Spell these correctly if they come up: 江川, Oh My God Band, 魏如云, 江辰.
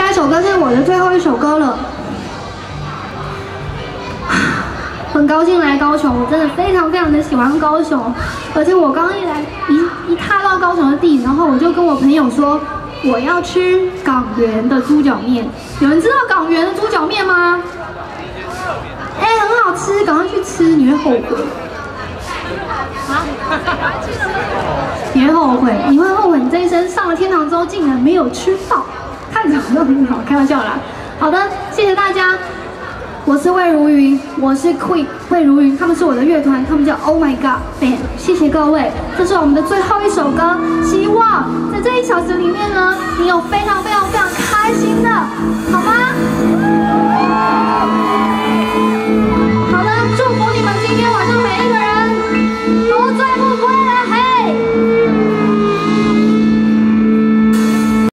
下一首歌是我的最后一首歌了，很高兴来高雄，我真的非常非常的喜欢高雄，而且我刚一踏到高雄的地，然后我就跟我朋友说我要吃港源的猪脚面，有人知道港源的猪脚面吗？哎，很好吃，赶快去吃，你会后悔。 别后悔，你会后悔你这一生上了天堂之后竟然没有吃到。看着我都挺好，开玩笑啦。好的，谢谢大家。我是魏如云，我是 Queen 魏如云，他们是我的乐团，他们叫 Oh My God Band。谢谢各位，这是我们的最后一首歌。希望在这一小时里面呢，你有非常非常非常开心的。